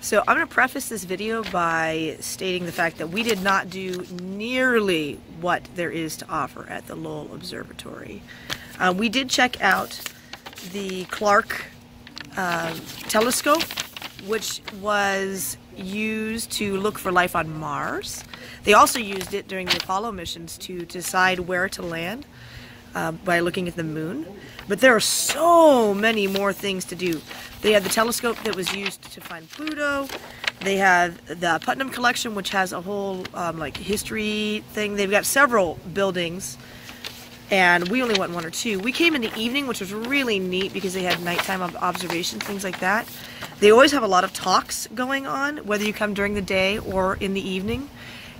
So I'm going to preface this video by stating the fact that we did not do nearly what there is to offer at the Lowell Observatory. We did check out the Clark telescope, which was used to look for life on Mars. They also used it during the Apollo missions to decide where to land by looking at the moon. But there are so many more things to do. They had the telescope that was used to find Pluto. They have the Putnam collection, which has a whole like history thing. They've got several buildings, and we only went one or two. We came in the evening, which was really neat because they had nighttime observations, things like that. They always have a lot of talks going on, whether you come during the day or in the evening.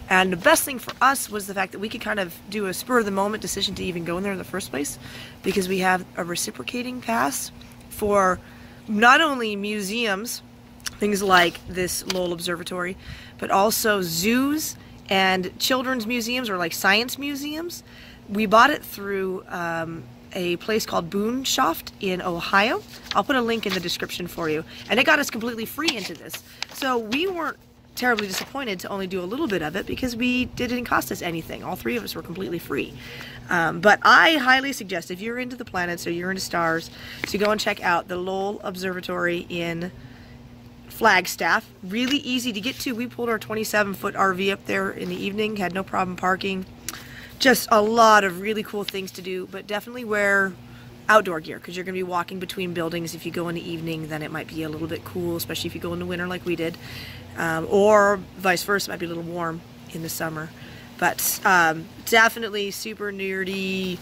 And the best thing for us was the fact that we could kind of do a spur-of-the-moment decision to even go in there in the first place, because we have a reciprocating pass for not only museums, things like this Lowell Observatory, but also zoos and children's museums, or like science museums. We bought it through a place called Boonshoft in Ohio. I'll put a link in the description for you. And it got us completely free into this. So we weren't terribly disappointed to only do a little bit of it, because it didn't cost us anything. All three of us were completely free. But I highly suggest, if you're into the planets or you're into stars, to go and check out the Lowell Observatory in Flagstaff. Really easy to get to. We pulled our 27-foot RV up there in the evening, had no problem parking. Just a lot of really cool things to do, but definitely wear outdoor gear, because you're going to be walking between buildings. If you go in the evening, then it might be a little bit cool, especially if you go in the winter like we did, or vice versa, it might be a little warm in the summer. But definitely super nerdy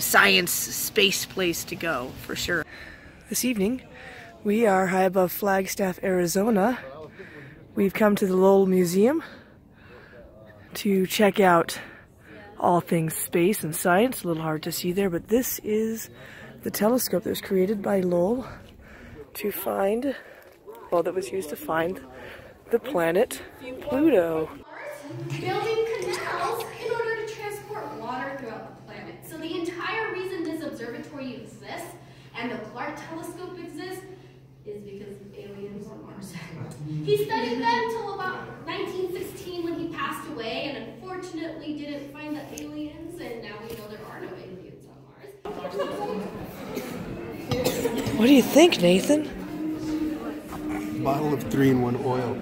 science space place to go for sure. This evening we are high above Flagstaff, Arizona. We've come to the Lowell Museum to check out all things space and science. A little hard to see there, but this is the telescope that was created by Lowell to find, well, that was used to find the planet Pluto. Building canals in order to transport water throughout the planet. So the entire reason this observatory exists and the Clark telescope exists is because of aliens on Mars. He studied them until about 1916 when he passed away, and unfortunately didn't find the aliens, and now we know there are no aliens on Mars. What do you think, Nathan? A bottle of 3-in-1 oil.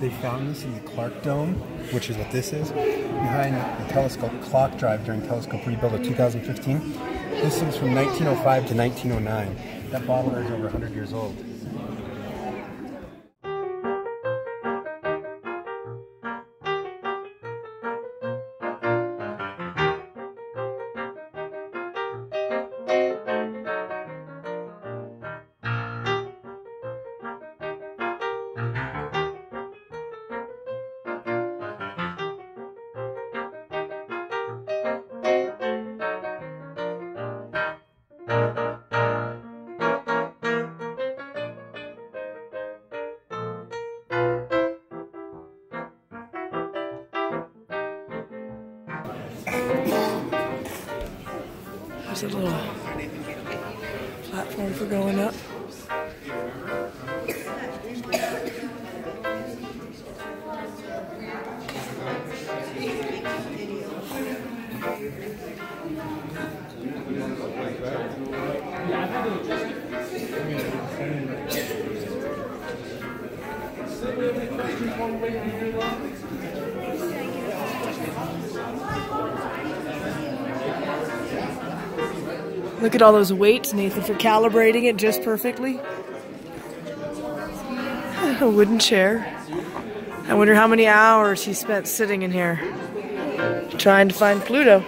They found this in the Clark Dome, which is what this is, behind the telescope clock drive during telescope rebuild of 2015. This thing's from 1905 to 1909. That bottle is over 100 years old. There's a little platform for going up. Look at all those weights, Nathan, for calibrating it just perfectly. A wooden chair. I wonder how many hours he spent sitting in here trying to find Pluto.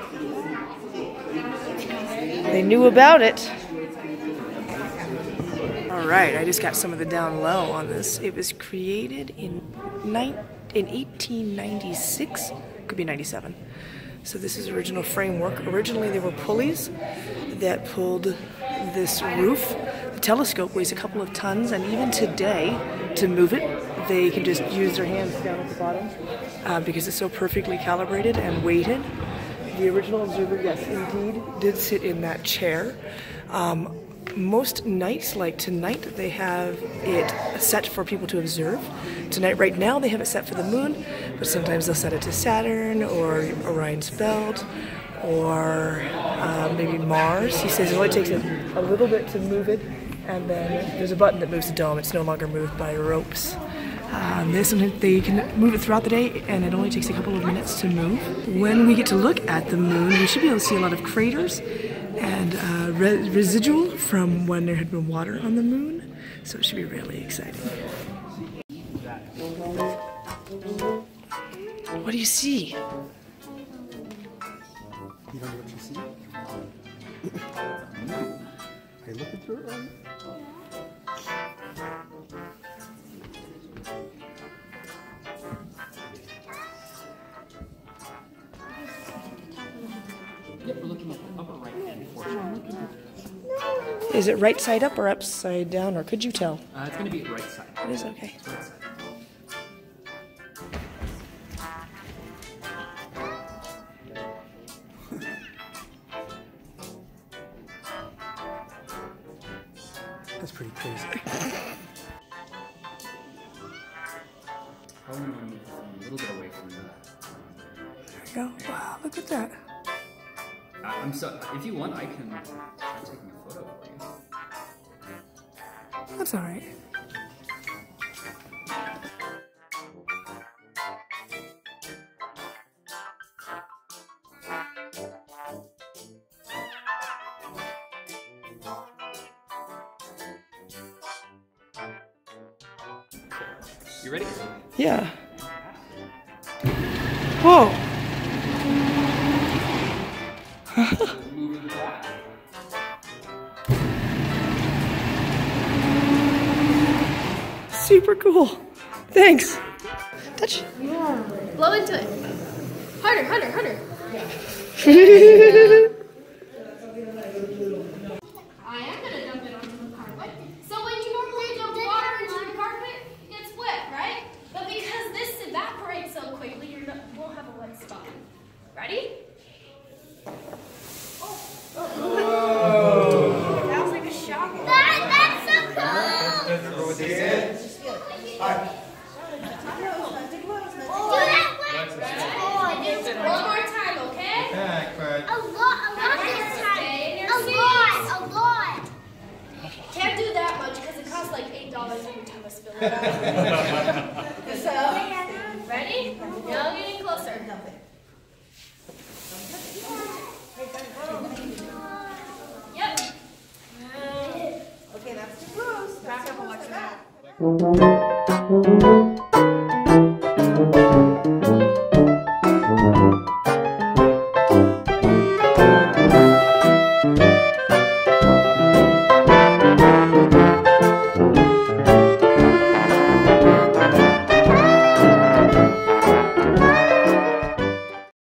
They knew about it. All right, I just got some of the down low on this. It was created in 1896, could be 97. So this is original framework. Originally there were pulleys that pulled this roof. The telescope weighs a couple of tons, and even today, to move it, they can just use their hands down at the bottom because it's so perfectly calibrated and weighted. The original observer, yes, indeed, did sit in that chair. most nights, like tonight, they have it set for people to observe. Tonight, right now, they have it set for the moon, but sometimes they'll set it to Saturn or Orion's Belt or maybe Mars. He says it only takes a little bit to move it, and then there's a button that moves the dome. It's no longer moved by ropes. They can move it throughout the day, and it only takes a couple of minutes to move. When we get to look at the moon, we should be able to see a lot of craters and residual from when there had been water on the moon, so it should be really exciting. What do you see? You don't know what you see? I looked at your own. Is it right side up or upside down, or could you tell? It's going to be right side. It is, okay. It's right side. That's pretty crazy. Probably going to move a little bit away from that. There we go. Wow, look at that. I'm so. If you want, I can try taking a photo for you. That's all right. You ready? Yeah. Whoa. Super cool. Thanks. Touch. Yeah. Blow into it. Harder, harder, harder. I am going to dump it onto the carpet. So when you normally dump water into the carpet, it's wet, right? But because this evaporates so quickly, you won't have a wet spot. Ready? Oh. That was like a shock. That's so cool. See it? Alright. Do that one. One more time, okay? A lot. Can't do that much because it costs like $8 every time I spill it out. So, ready? Now I'm getting closer. Yep. Okay, that's too close. Back up a lot of that.